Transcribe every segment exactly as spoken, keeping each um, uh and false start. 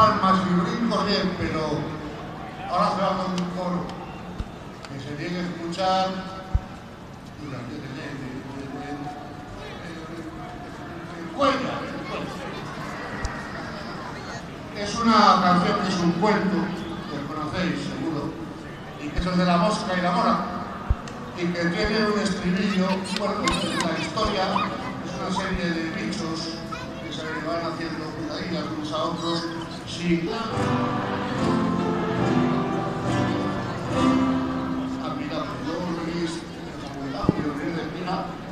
palmas y brincos bien, pero ahora se va con un coro que se tiene que escuchar. Cuenta. Es una canción que es un cuento, que conocéis seguro, y que es de la mosca y la mora, y que tiene un estribillo, bueno, la historia es una serie de bichos que se le van haciendo cuidadillas unos a otros, sin admiradores,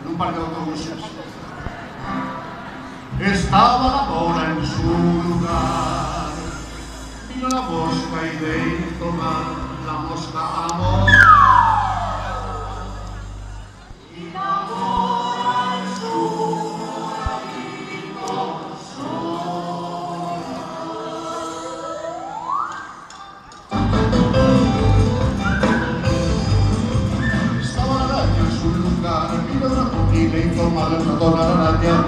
en un par de autobuses. Estaba la mora en su lugar, vino la mosca y le hizo mal la mosca a la mora. Y la mora en su ratito sola. Estaba la araña en su lugar, vino la mora y le hizo mal la ratona a la araña.